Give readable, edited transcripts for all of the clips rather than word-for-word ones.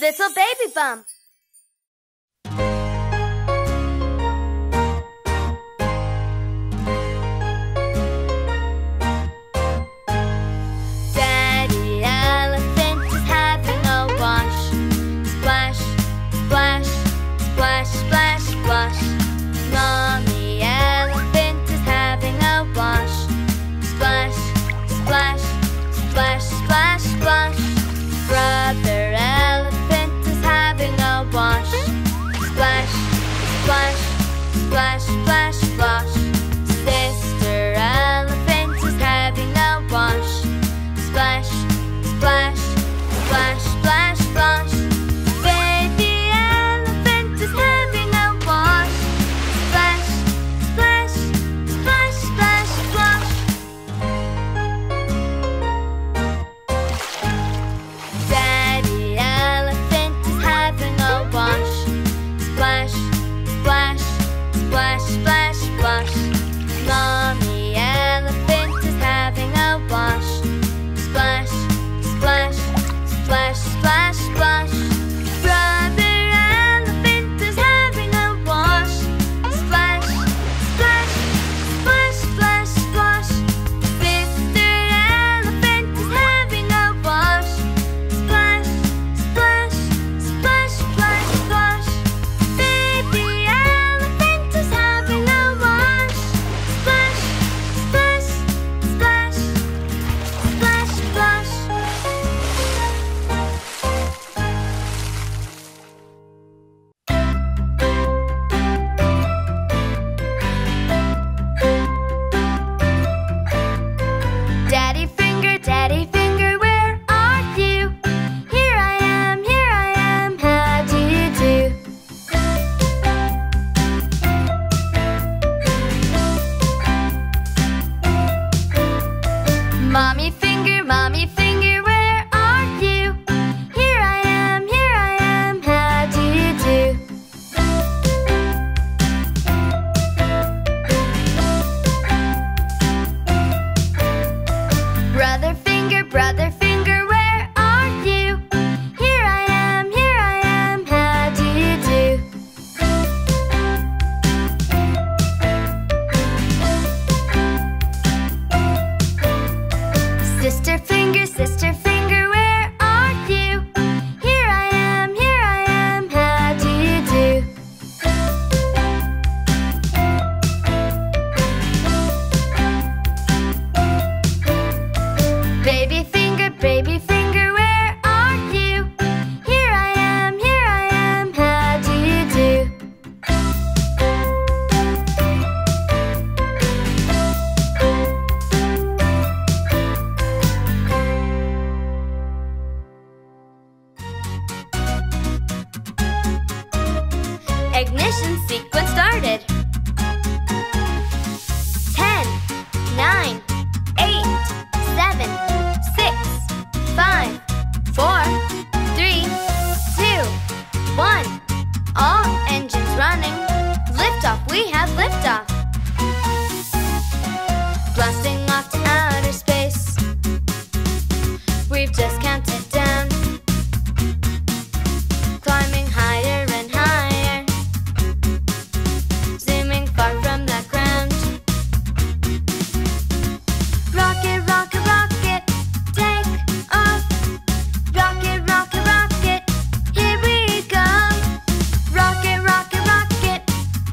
Little Baby Bum. Daddy Elephant is having a wash. Splash, splash, splash, splash, splash. Mommy Elephant is having a wash. Splash, splash, splash, splash, splash. Brother Elephant is having a wash. Splash, splash, splash, splash, splash. Sister Elephant is having a wash. Splash, splash, splash, splash, splash. Baby Elephant is having a wash. Splash, splash, splash, splash, splash. Daddy Elephant is having a wash. Splash, splash, splash, splash, splash. Mommy Elephant is having a wash. Splash, splash, splash, splash, splash. Brother Elephant is having a wash. Splash, splash, splash, splash, splash. Sister Elephant is having a wash. Splash, splash, splash, splash, splash. Baby Elephant is having a wash. Splash, splash, splash, splash, splash. Daddy Finger, where are you? Here I am, how do you do? Mommy Finger, where are you? Here I am, how do you do? Brother Finger, where are you? Here I am, how do you do? Sister Finger, where are you? Here I am, how do you do? Baby Finger, where are you? Here I am, how do you do? Ignition sequence started. 10, 9, 8, 7, 6, 5, 4, 3, 2, 1. All engines running. Lift off, we have lift off. Blasting off to outer space. We've just counted down. Climbing higher and higher. Zooming far from the ground. Rocket, rocket, rocket, take off. Rocket, rocket, rocket, here we go. Rocket, rocket, rocket,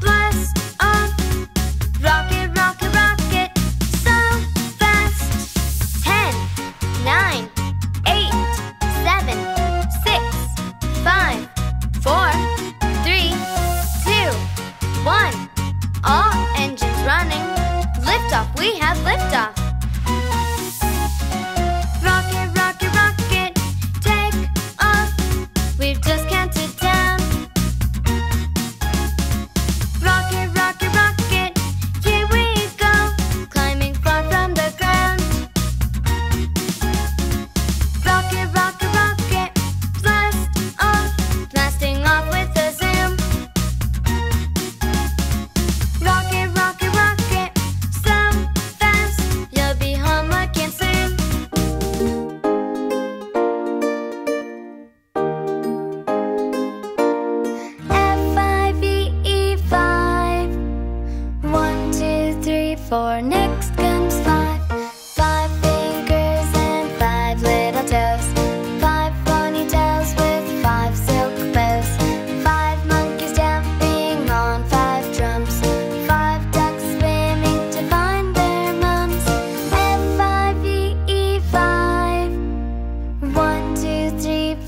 blast off. Rocket, rocket, rocket, so fast. 10, 9, 8,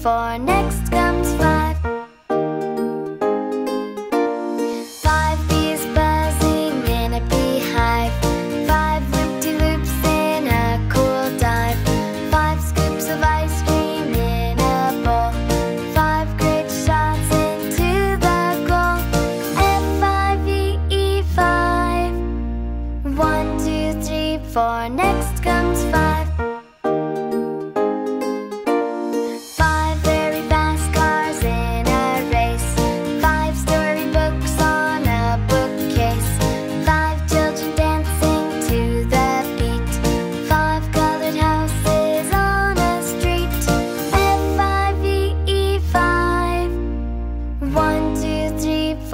For next comes 5. 5 bees buzzing in a beehive, 5 loop-de-loops in a cool dive, 5 scoops of ice cream in a bowl, 5 great shots into the goal. F-I-V-E-5. 1, 2, 3, 4. Next comes 5.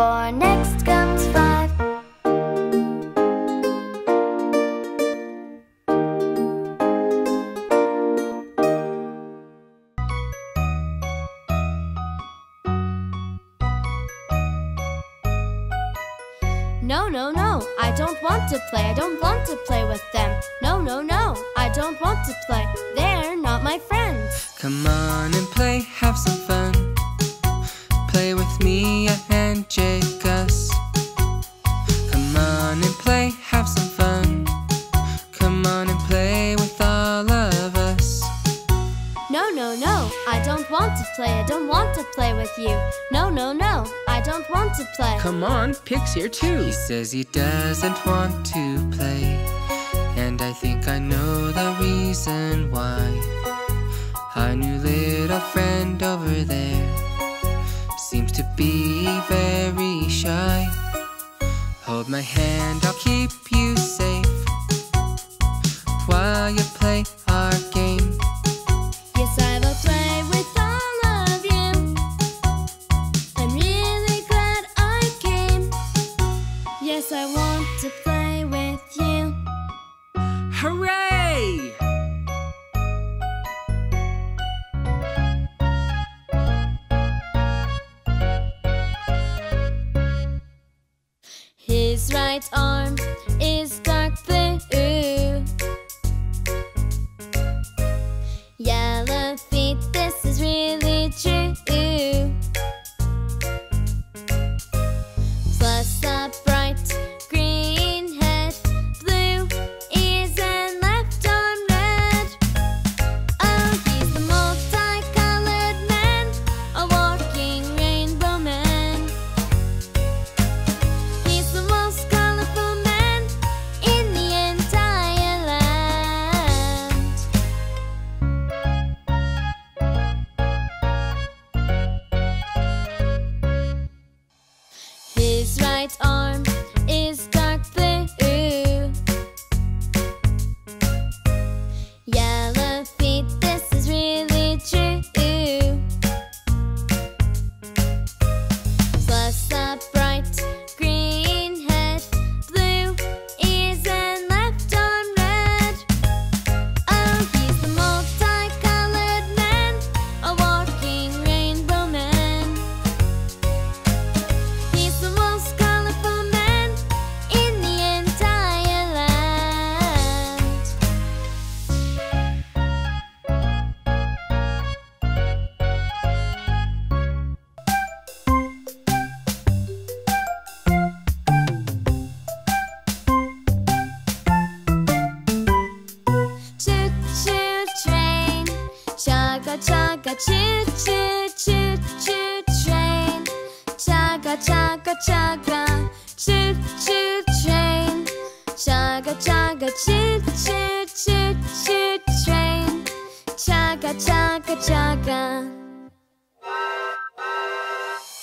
4. Next comes 5. 5 No, I don't want to play. I don't want to play with them. No, I don't want to play. They're not my friends. Come on and play, have some fun. Play with me and Jake us. Come on and play, have some fun. Come on and play with all of us. No, I don't want to play. I don't want to play with you. No, I don't want to play. Come on, Pic's here too. He says he doesn't want to play, and I think I know the reason why. Our new little friend over there seems to be very shy. Hold my hand, I'll keep you safe while you play our game. Yes, I will play with all of you. I'm really glad I came. Yes, I want to play with you. Hooray! His right arm is dark blue, yellow feet, this is really true. Plus a bright green head, blue ears and left arm red. Oh, he's the multicolored man, a walking rainbow man. His right arm is dark blue, yellow feet, this is really true. Plus a bright green head, blue ears and left arm red. Oh, he's the multicolored man, a walking rainbow man. He's the most colorful man in the entire land. Choo choo train, chugga chugga choo choo choo choo train, chugga chugga chugga choo choo train, chugga chugga choo choo choo choo train, chugga chugga chugga.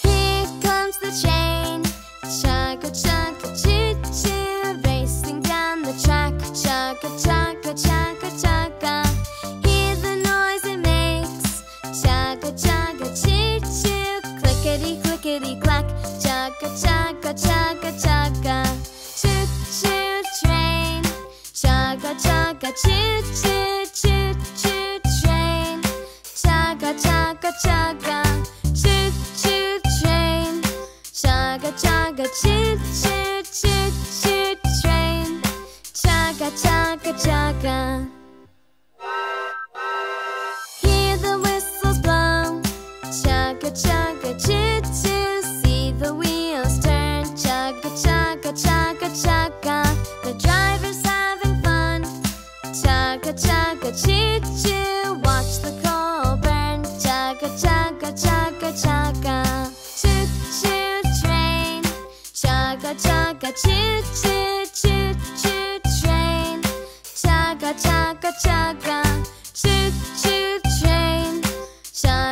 Here comes the train, chugga chugga choo choo, racing down the track, chugga chugga chugga chugga. Hear the noise it makes, chugga chugga choo choo, clickety clickety clack, chugga chugga chugga chugga. Choo choo train, chugga chugga choo choo choo choo train, chugga chugga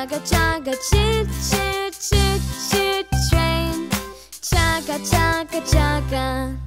Chugga chugga choo choo choo choo train. Chugga chugga chugga.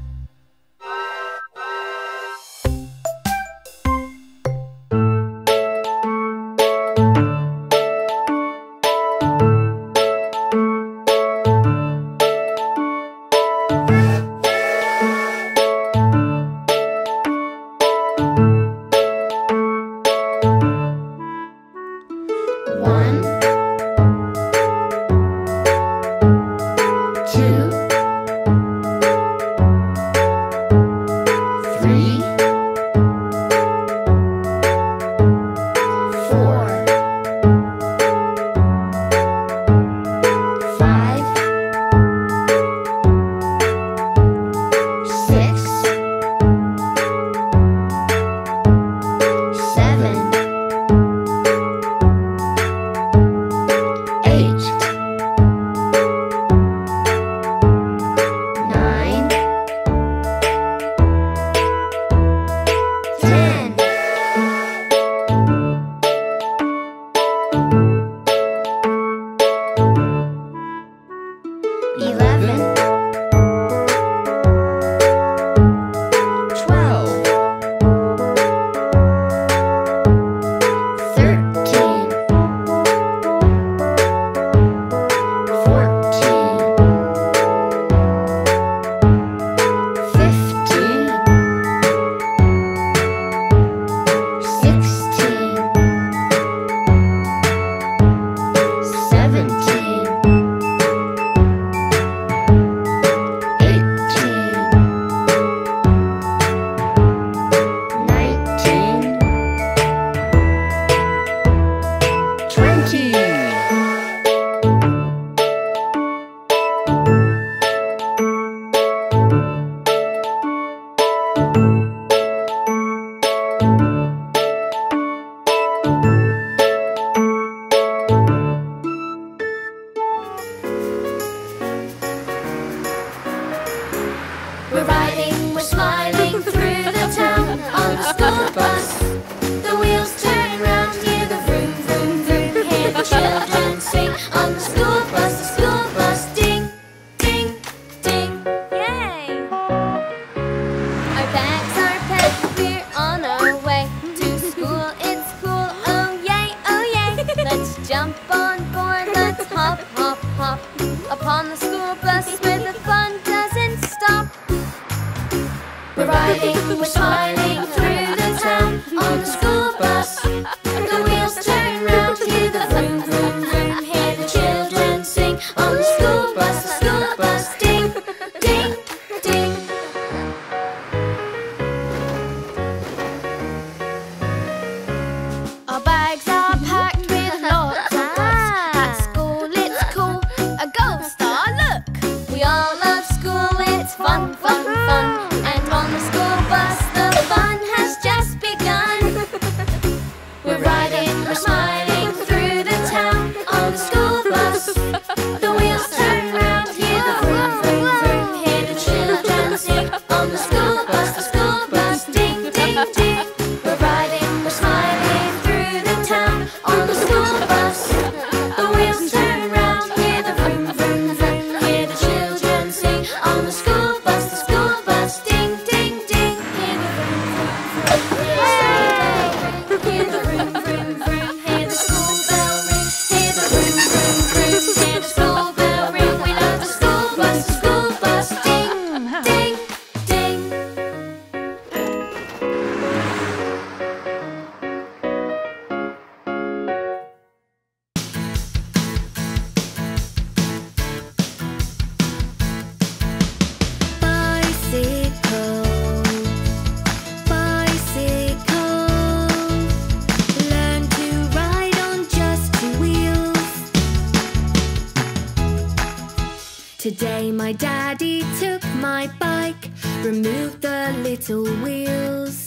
Today my daddy took my bike, removed the little wheels.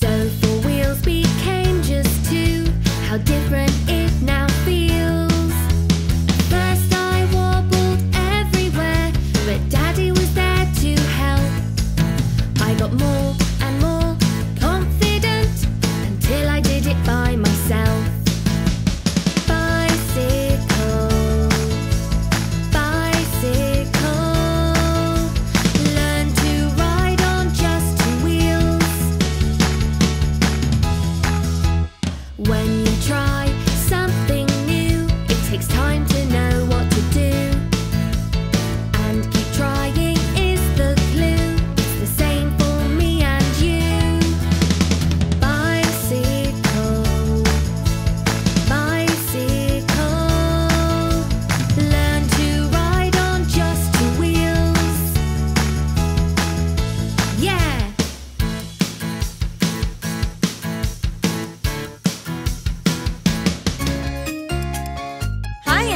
So four wheels became just two, how different it now feels. First I wobbled everywhere, but daddy was there to help. I got more and more confident, until I did it by myself. By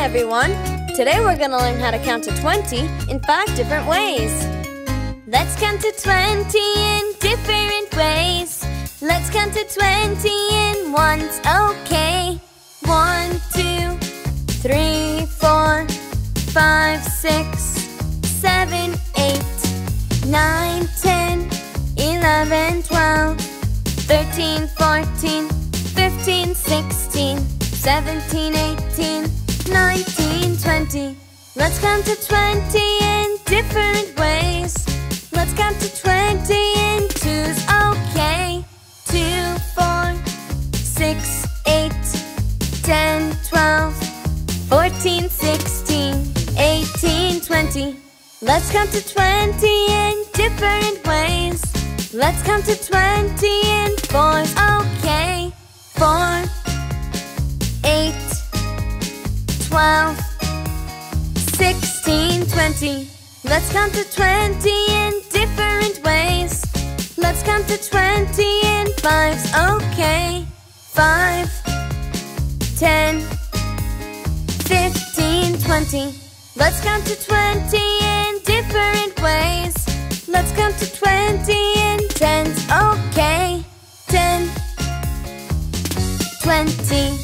Hi everyone! Today we're gonna learn how to count to 20 in 5 different ways. Let's count to 20 in different ways. Let's count to 20 in ones, okay. 1, 2, 3, 4, 5, 6, 7, 8, 9, 10, 11, 12, 13, 14, 15, 16, 17, 18, 19, 20. Let's count to 20 in different ways. Let's count to 20 in twos, okay. 2, 4, 6, 8, 10, 12, 14, 16, 18, 20. Let's count to 20 in different ways. Let's count to 20 in fours, okay. 4, 8, 12, 16, 20. Let's count to 20 in different ways. Let's count to 20 in fives, okay. 5, 10, 15, 20. Let's count to 20 in different ways. Let's count to 20 in tens, okay. 10, 20.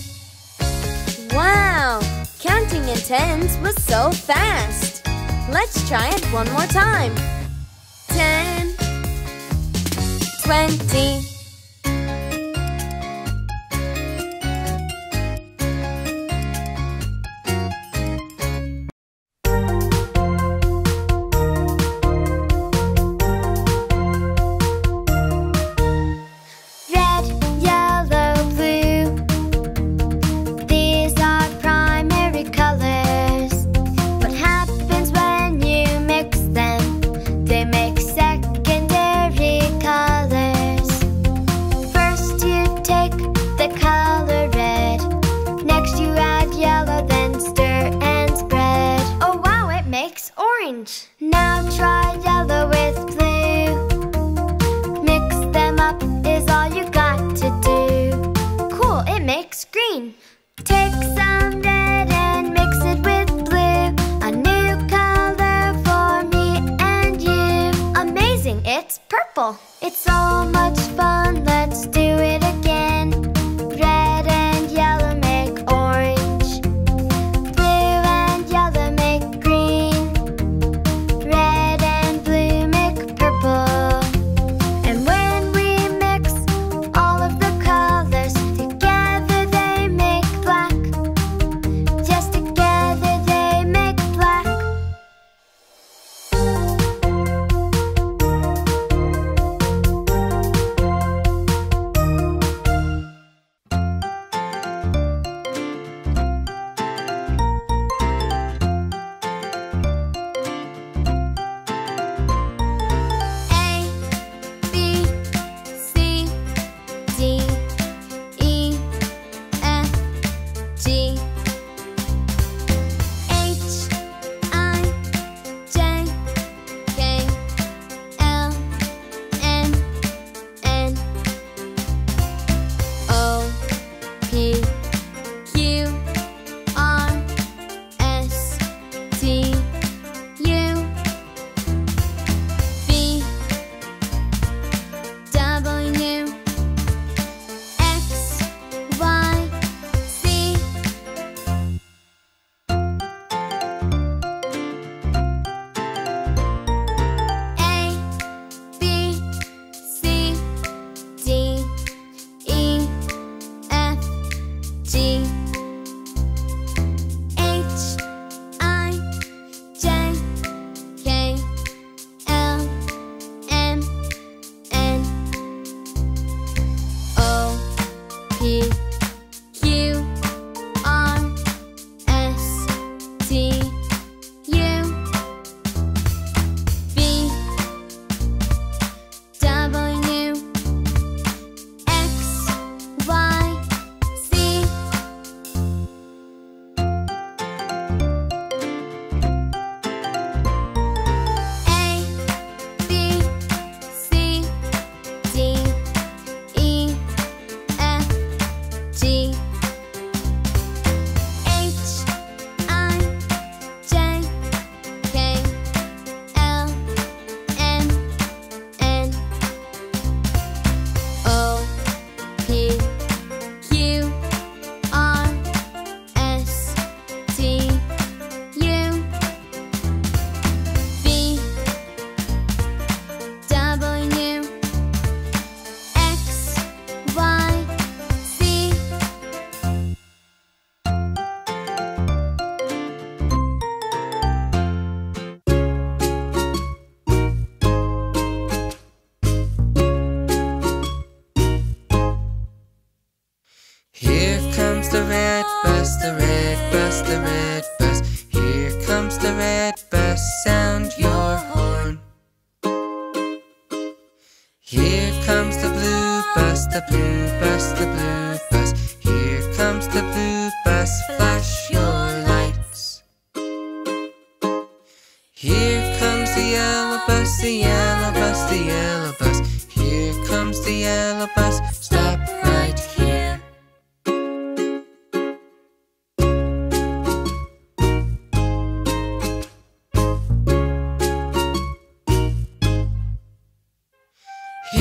Wow! Counting in tens was so fast. Let's try it one more time. 10, 20. Now try yellow with blue. Mix them up is all you got to do. Cool, it makes green. Take some red and mix it with blue. A new color for me and you. Amazing, it's purple. It's so much fun, let's do it again. Red and yellow make orange. Blue and yellow make green. the red bus. Here comes the red bus. Sound your horn. Here comes the blue bus, the blue bus, the blue bus. Here comes the blue bus. Flash your lights. Here comes the yellow bus, the yellow bus, the yellow bus. Here comes the yellow bus. Stop right here.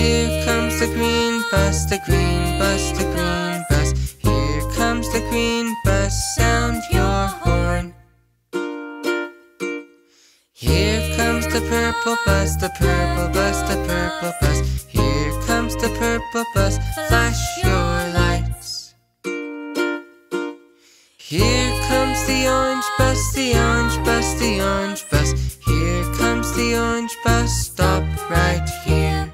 Here comes the green bus, the green bus, the green bus. Here comes the green bus. Sound your horn. Here comes the purple bus, the purple bus, the purple bus. Here comes the purple bus. Flash your lights. Here comes the orange bus, the orange bus, the orange bus. Here comes the orange bus. Stop right here.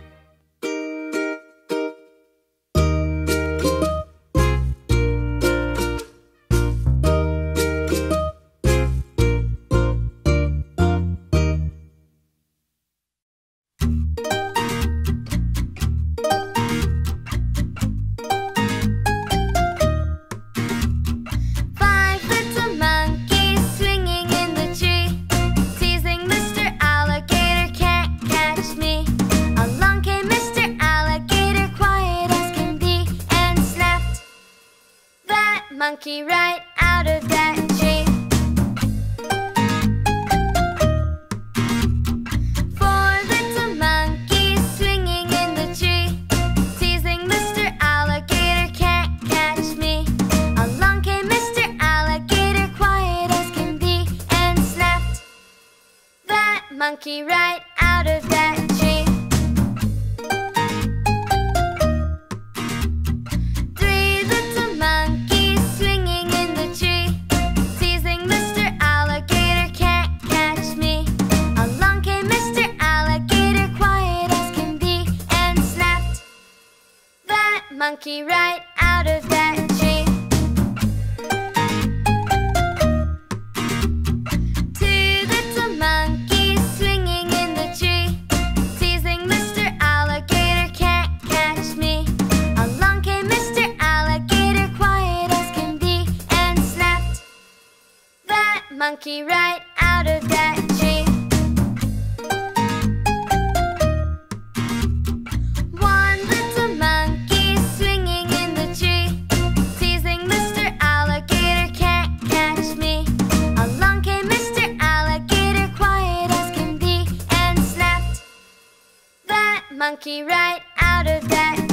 Monkey right out of that tree. Four little monkeys swinging in the tree, teasing Mr. Alligator, can't catch me. Along came Mr. Alligator, quiet as can be, and snapped that monkey right out of that tree. Monkey right out of that tree. Two little monkeys swinging in the tree, teasing Mr. Alligator, can't catch me. Along came Mr. Alligator, quiet as can be, and snapped that monkey right out of that tree. Monkey right out of that tree.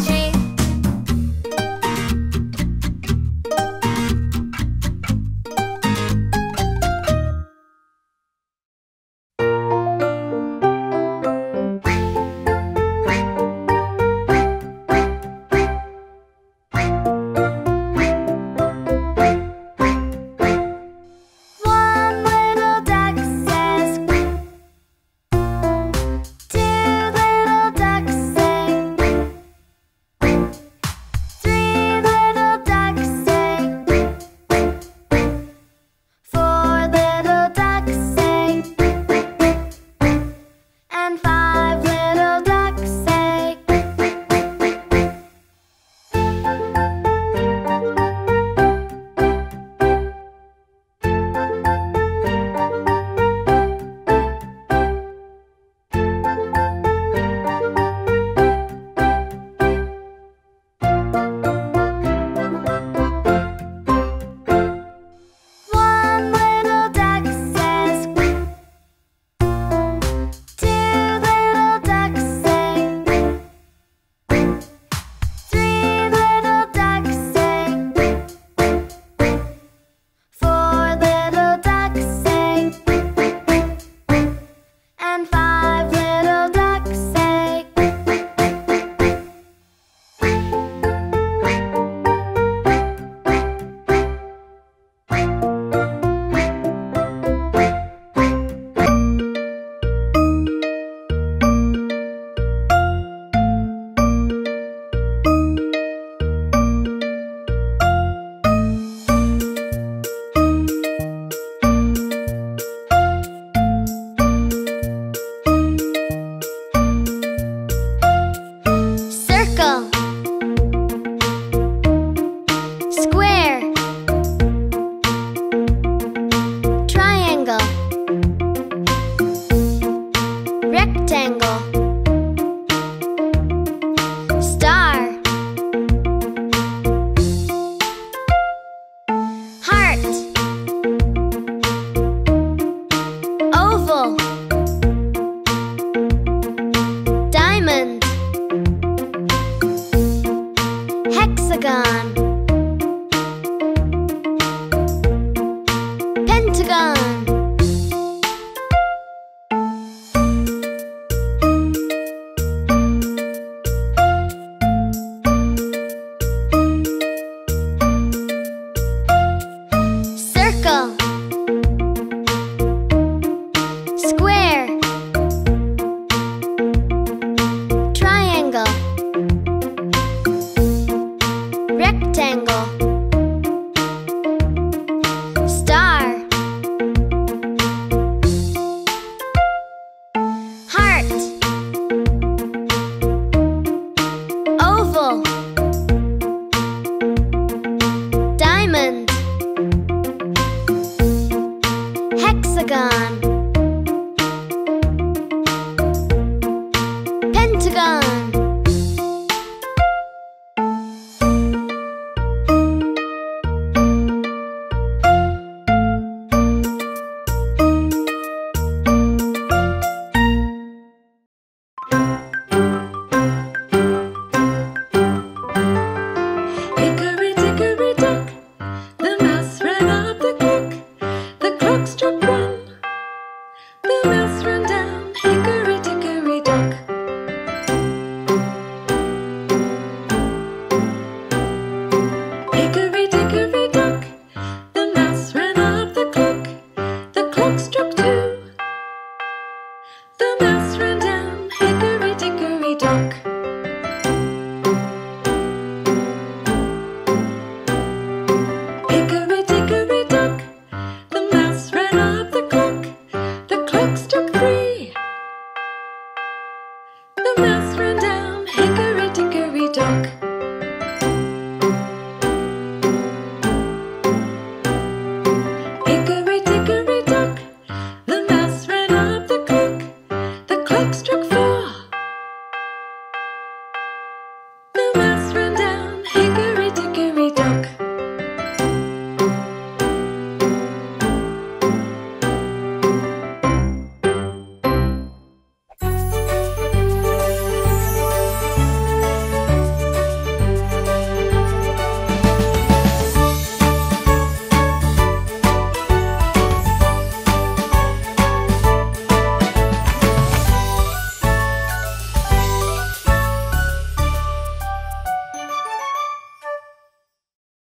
gone.